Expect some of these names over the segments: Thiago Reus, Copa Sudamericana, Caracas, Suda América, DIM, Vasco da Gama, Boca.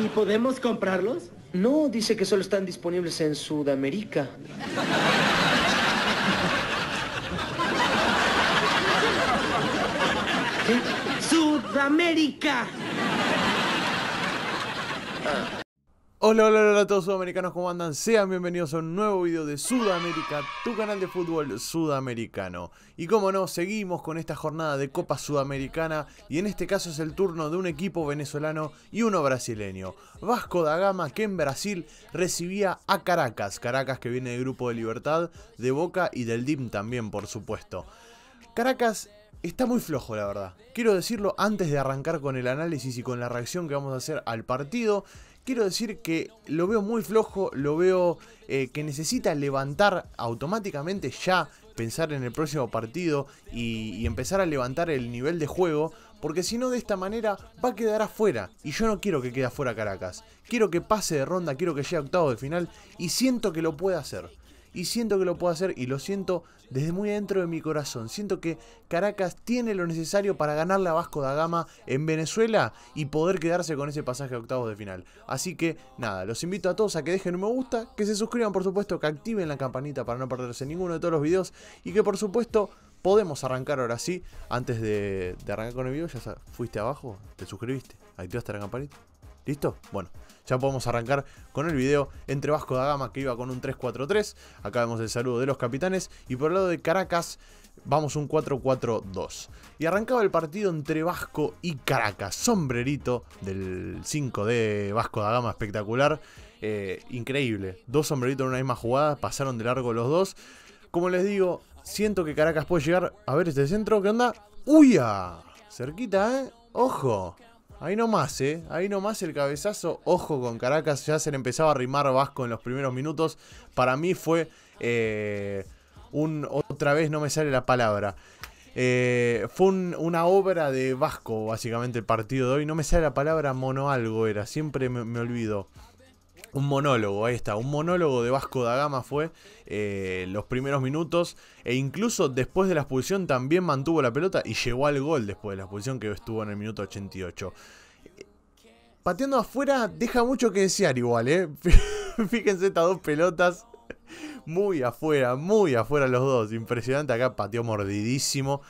¿Y podemos comprarlos? No, dice que solo están disponibles en Sudamérica. ¡Sudamérica! Hola a todos sudamericanos, ¿cómo andan? Sean bienvenidos a un nuevo video de Sudamérica, tu canal de fútbol sudamericano. Y como no, seguimos con esta jornada de Copa Sudamericana y en este caso es el turno de un equipo venezolano y uno brasileño. Vasco da Gama, que en Brasil recibía a Caracas. Caracas que viene del Grupo de Libertad, de Boca y del DIM también, por supuesto. Caracas está muy flojo, la verdad. Quiero decirlo antes de arrancar con el análisis y con la reacción que vamos a hacer al partido. Quiero decir que lo veo muy flojo, lo veo que necesita levantar automáticamente ya, pensar en el próximo partido y empezar a levantar el nivel de juego, porque si no de esta manera va a quedar afuera, y yo no quiero que quede afuera Caracas. Quiero que pase de ronda, quiero que llegue a octavos de final, y siento que lo puede hacer. Y siento que lo puedo hacer y lo siento desde muy dentro de mi corazón. Siento que Caracas tiene lo necesario para ganarle a Vasco da Gama en Venezuela y poder quedarse con ese pasaje a octavos de final. Así que nada, los invito a todos a que dejen un me gusta, que se suscriban por supuesto, que activen la campanita para no perderse ninguno de todos los videos y que por supuesto podemos arrancar ahora sí. Antes de arrancar con el video, ya sabes, fuiste abajo, te suscribiste, activaste la campanita. ¿Listo? Bueno, ya podemos arrancar con el video entre Vasco da Gama, que iba con un 3-4-3. Acá vemos el saludo de los capitanes. Y por el lado de Caracas, vamos un 4-4-2. Y arrancaba el partido entre Vasco y Caracas. Sombrerito del 5 de Vasco da Gama, espectacular. Increíble. Dos sombreritos en una misma jugada, pasaron de largo los dos. Como les digo, siento que Caracas puede llegar. A ver este centro, ¿qué onda? ¡Uya! Cerquita, ¿eh? ¡Ojo! Ahí nomás, ahí nomás el cabezazo, ojo con Caracas, ya se le empezaba a arrimar Vasco en los primeros minutos. Para mí fue otra vez no me sale la palabra, fue una obra de Vasco básicamente el partido de hoy. No me sale la palabra, mono algo era, siempre me olvido. Un monólogo, ahí está, un monólogo de Vasco da Gama fue los primeros minutos, e incluso después de la expulsión también mantuvo la pelota y llegó al gol después de la expulsión, que estuvo en el minuto 88. Pateando afuera deja mucho que desear igual, Fíjense estas dos pelotas, muy afuera los dos, impresionante. Acá pateó mordidísimo.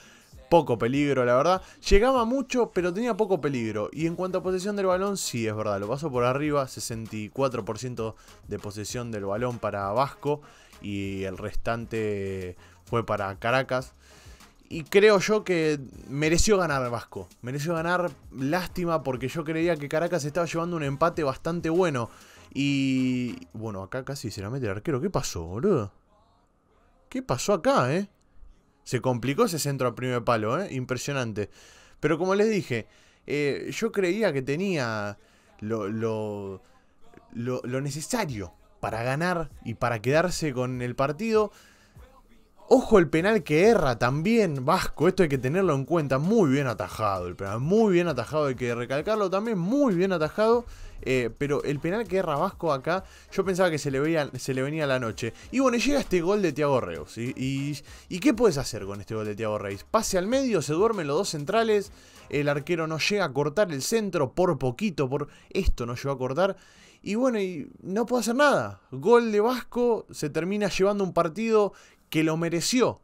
Poco peligro, la verdad. Llegaba mucho, pero tenía poco peligro. Y en cuanto a posesión del balón, sí, es verdad. Lo pasó por arriba, 64% de posesión del balón para Vasco. Y el restante fue para Caracas. Y creo yo que mereció ganar Vasco. Mereció ganar, lástima, porque yo creía que Caracas estaba llevando un empate bastante bueno. Y bueno, acá casi se la mete el arquero. ¿Qué pasó, boludo? ¿Qué pasó acá, Se complicó ese centro al primer palo, Impresionante. Pero como les dije, yo creía que tenía lo necesario para ganar y para quedarse con el partido. Ojo el penal que erra también Vasco, esto hay que tenerlo en cuenta. Muy bien atajado el penal, muy bien atajado, hay que recalcarlo también, muy bien atajado. Pero el penal que erra Vasco acá, yo pensaba que se le venía la noche. Y bueno, llega este gol de Thiago Reus. ¿Y qué puedes hacer con este gol de Thiago Reus? Pase al medio, se duermen los dos centrales. El arquero no llega a cortar el centro, por poquito, por esto no llegó a cortar. Y bueno, y no puedo hacer nada. Gol de Vasco, se termina llevando un partido que lo mereció.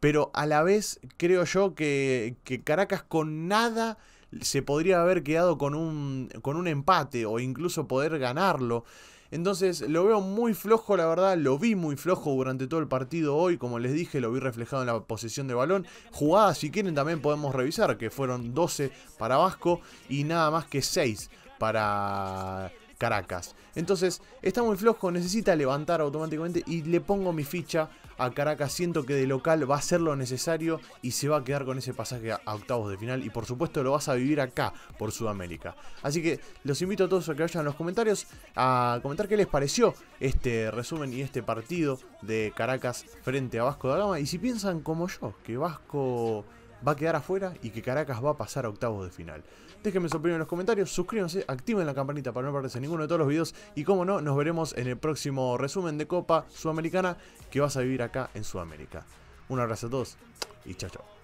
Pero a la vez creo yo que Caracas con nada se podría haber quedado con un empate o incluso poder ganarlo. Entonces lo veo muy flojo, la verdad. Lo vi muy flojo durante todo el partido hoy. Como les dije, lo vi reflejado en la posesión de balón. Jugadas, si quieren, también podemos revisar, que fueron 12 para Vasco y nada más que 6 para Caracas. Entonces está muy flojo, necesita levantar automáticamente y le pongo mi ficha a Caracas. Siento que de local va a hacer lo necesario y se va a quedar con ese pasaje a octavos de final, y por supuesto lo vas a vivir acá por Sudamérica. Así que los invito a todos a que vayan a los comentarios a comentar qué les pareció este resumen y este partido de Caracas frente a Vasco da Gama, y si piensan como yo, que Vasco va a quedar afuera y que Caracas va a pasar a octavos de final. Déjenme su opinión en los comentarios, suscríbanse, activen la campanita para no perderse ninguno de todos los videos. Y como no, nos veremos en el próximo resumen de Copa Sudamericana que vas a vivir acá en Sudamérica. Un abrazo a todos y chao chao.